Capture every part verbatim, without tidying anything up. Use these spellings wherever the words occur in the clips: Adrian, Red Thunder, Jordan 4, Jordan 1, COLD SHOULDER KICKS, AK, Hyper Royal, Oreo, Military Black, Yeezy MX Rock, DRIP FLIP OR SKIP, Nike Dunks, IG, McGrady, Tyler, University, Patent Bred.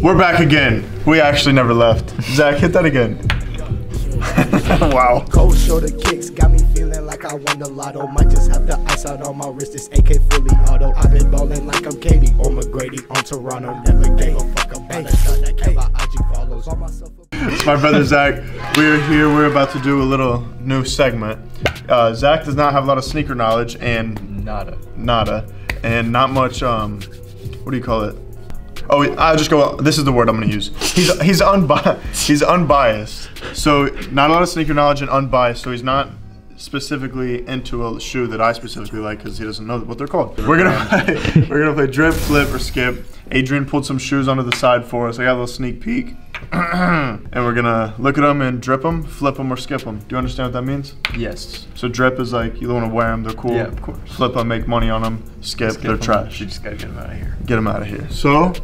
We're back again. We actually never left. Zach, hit that again. Wow. Cold shoulder kicks got me feeling like I won the lotto. Might just have the ice out on my wrist. This A K fully auto. I've been balling like I'm Katie or McGrady on Toronto. Never gave a fuck about a shot that came by I G follows on myself. It's my brother Zach. We're here. We're about to do a little new segment. Uh, Zach does not have a lot of sneaker knowledge and nada, nada, and not much. Um, what do you call it? Oh, I'll just go, this is the word I'm gonna use. He's he's, unbi he's unbiased. So not a lot of sneaker knowledge and unbiased, so he's not specifically into a shoe that I specifically like because he doesn't know what they're called. We're gonna play, we're gonna play drip, flip, or skip. Adrian pulled some shoes onto the side for us. I got a little sneak peek. And we're gonna look at them and drip them, flip them, or skip them. Do you understand what that means? Yes. So drip is like, you don't wanna wear them, they're cool. Yeah, of course. Flip them, make money on them. Skip, skip they're them. Trash. You just gotta get them out of here. Get them out of here. So,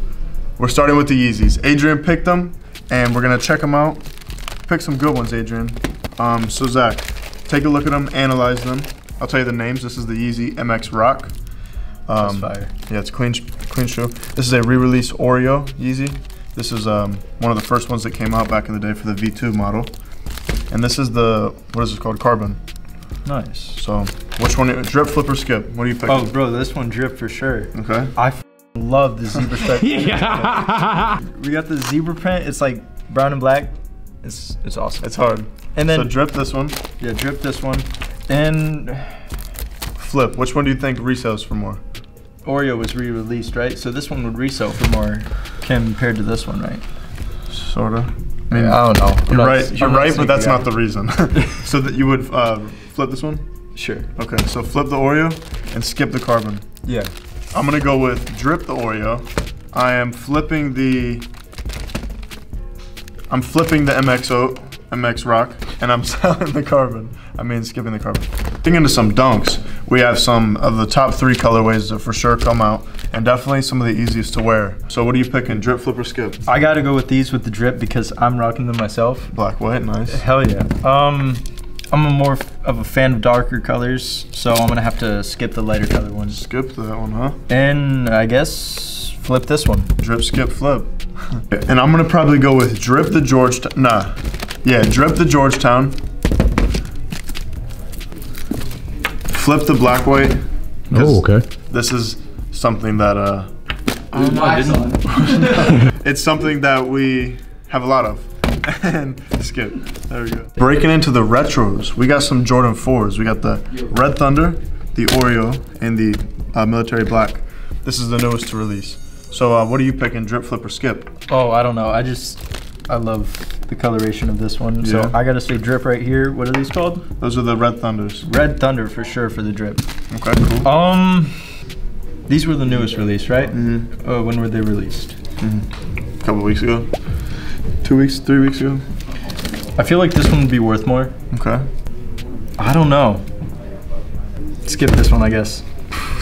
we're starting with the Yeezys. Adrian picked them, and we're gonna check them out. Pick some good ones, Adrian. Um, so Zach, take a look at them, analyze them. I'll tell you the names. This is the Yeezy M X Rock. Um, That's fire. Yeah, it's a clean, clean shoe. This is a re-release Oreo Yeezy. This is um, one of the first ones that came out back in the day for the V two model. And this is the, what is it called, Carbon. Nice. So, which one, drip, flip, or skip? What do you pick? Oh, bro, this one drip for sure. Okay. I f love the zebra print. Yeah. We got the zebra print. It's like brown and black. It's it's awesome. It's hard. And then so drip this one. Yeah, drip this one. And flip. Which one do you think resells for more? Oreo was re-released, right? So this one would resell for more compared to this one, right? Sorta. I mean, I don't know. You're, you're right. You're, you're right, but that's not the reason. So that you would uh, flip this one. Sure. Okay. So flip the Oreo and skip the Carbon. Yeah. I'm gonna go with drip the Oreo. I am flipping the. I'm flipping the M X O, M X Rock, and I'm selling the Carbon. I mean, skipping the Carbon. Getting into some Dunks, we have some of the top three colorways that for sure come out, and definitely some of the easiest to wear. So what are you picking, drip, flip, or skip? I gotta go with these with the drip because I'm rocking them myself. Black, white, nice. Hell yeah. Um, I'm a more of a fan of darker colors, so I'm gonna have to skip the lighter color ones. Skip that one, huh? And I guess flip this one. Drip, skip, flip. And I'm gonna probably go with drip the Georgetown. Nah, yeah, drip the Georgetown. Flip the black white. Oh, okay. This is something that uh. Oh, no, I didn't. It's something that we have a lot of. And skip. There we go. Breaking into the retros, we got some Jordan fours. We got the Red Thunder, the Oreo, and the uh, Military Black. This is the newest to release. So uh, what are you picking, drip, flip, or skip? Oh, I don't know. I just, I love the coloration of this one. Yeah. So I gotta say drip right here. What are these called? Those are the Red Thunders. Red Thunder for sure for the drip. Okay, cool. Um, these were the newest release, right? Mm-hmm. Oh, when were they released? Mm-hmm. A couple weeks ago. Two weeks, three weeks ago. I feel like this one would be worth more. Okay. I don't know. Skip this one, I guess.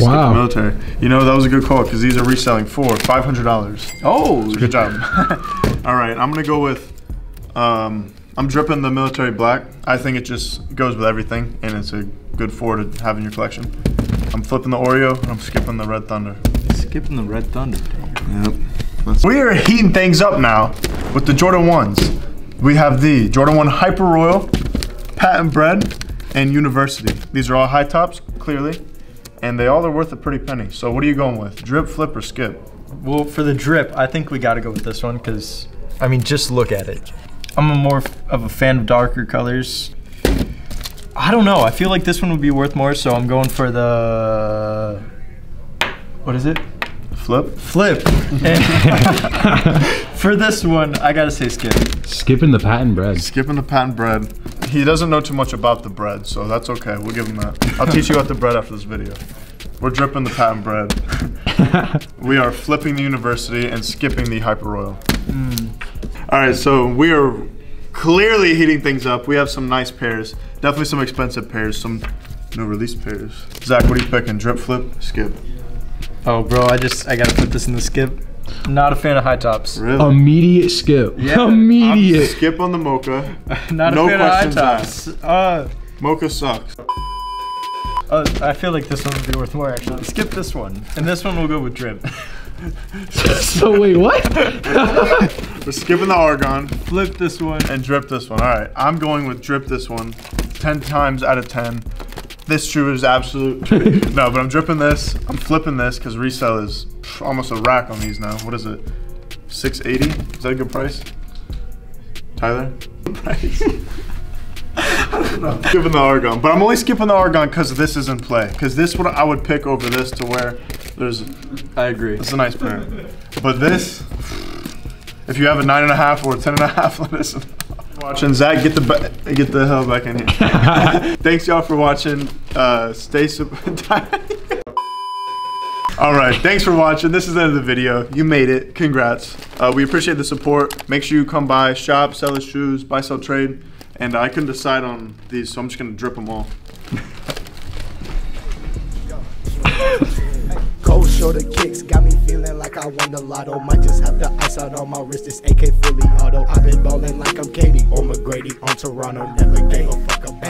Wow. Military. You know, that was a good call because these are reselling for five hundred dollars. Oh, so good job. All right, I'm gonna go with, um, I'm dripping the Military Black. I think it just goes with everything and it's a good four to have in your collection. I'm flipping the Oreo and I'm skipping the Red Thunder. Skipping the Red Thunder. Yep. Let's we are heating things up now. With the Jordan ones, we have the Jordan one Hyper Royal, Patent Bred, and University. These are all high tops, clearly, and they all are worth a pretty penny. So what are you going with? Drip, flip, or skip? Well, for the drip, I think we gotta go with this one, because, I mean, just look at it. I'm a more of a fan of darker colors. I don't know, I feel like this one would be worth more, so I'm going for the, what is it? Flip? Flip. For this one, I gotta say skip. Skipping the Patent Bred. Skipping the Patent Bred. He doesn't know too much about the bread, so that's okay. We'll give him that. I'll teach you about the bread after this video. We're dripping the Patent Bred. We are flipping the University and skipping the Hyper Royal. Mm. All right, so we are clearly heating things up. We have some nice pairs. Definitely some expensive pairs, some new release pairs. Zach, what are you picking? Drip, flip, skip? Oh, bro, I just, I gotta put this in the skip. Not a fan of high tops. Really? Immediate skip. Yeah. Immediate. I'm skip on the Mocha. Not no a fan of high tops. Uh, Mocha sucks. Uh, I feel like this one would be worth more, actually. Skip this one. And this one will go with drip. So wait, what? We're skipping the argon, flip this one, and drip this one. All right, I'm going with drip this one ten times out of ten. This shoe is absolute. No, but I'm dripping this. I'm flipping this because resale is almost a rack on these now. What is it? six eighty? Is that a good price? Tyler? Price? I don't know. Skipping the argon, but I'm only skipping the argon because this is in play. Because this what I would pick over this to wear. There's. I agree. It's a nice pair, but this. If you have a nine and a half or a ten and a half, let us know. Watching Zach, get the get the hell back in here. Thanks y'all for watching. Uh, stay. All right, thanks for watching. This is the end of the video. You made it. Congrats. Uh, we appreciate the support. Make sure you come by, shop, sell his shoes, buy, sell, trade. And I couldn't decide on these, so I'm just gonna drip them all. Cold shoulder kicks got me feeling like I won the lotto. Might just have the ice out on my wrist. This A K fully auto. I've been balling like I'm Katie or McGrady on Toronto. Never gave a fuck up.